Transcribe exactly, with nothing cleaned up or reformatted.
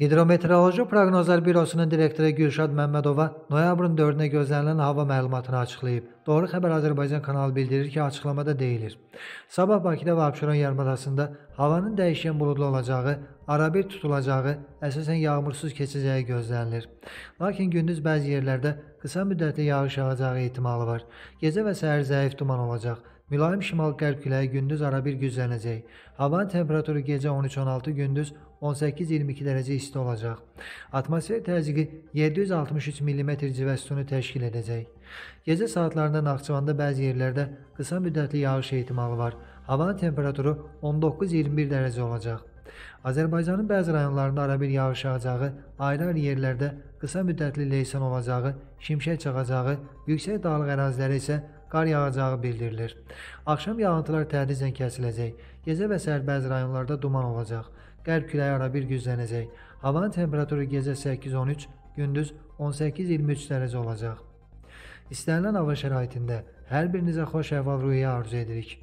Hidrometeoroloji Proqnozlar Bürosunun direktoru Gülşad Məmmədova noyabrın dördünə gözlənilən hava məlumatını açıqlayıb. Doğru Xəbər Azərbaycan kanalı bildirir ki, açıqlamada deyilir. Sabah Bakıda və Abşeron yarımadasında havanın dəyişən buludlu olacağı, arabir tutulacağı, əsasən yağmursuz keçəcəyi gözlənilir. Lakin gündüz bəzi yerlərdə qısa müddətli yağış yağacağı ehtimalı var. Gecə və səhər zəif duman olacaq. Mülayim şimal-qərb küləyi gündüz arabir güclənəcək. Havanın temperaturu gecə on üç on altı, gündüz on səkkiz iyirmi iki dərəcə isti olacaq. Atmosfer təzyiqi yeddi yüz altmış üç millimetr civə sütunu təşkil edəcək. Gecə saatlarında Naxçıvanda bəzi yerlərdə qısa müddətli yağış ehtimalı var. Havanın temperaturu on doqquz iyirmi bir dərəcə olacaq. Azərbaycanın bəzi rayonlarında arabir yağış yağacağı, ayrı-ayrı yerlərdə qısa müddətli leysan olacağı, şimşək çaxacağı, yüksək dağlıq ərazilərə isə qar yağacağı bildirilir. Axşam yağıntılar tədricən kəsiləcək. Gecə və səhər bəzi rayonlarda duman olacaq. Qərb küləyi arabir güclənəcək. Havanın temperaturu gecə səkkiz on üç, gündüz on səkkiz iyirmi üç dərəcə olacaq. İstənilən hava şəraitində hər birinizə xoş əhval-ruhiyyə arzu edirik.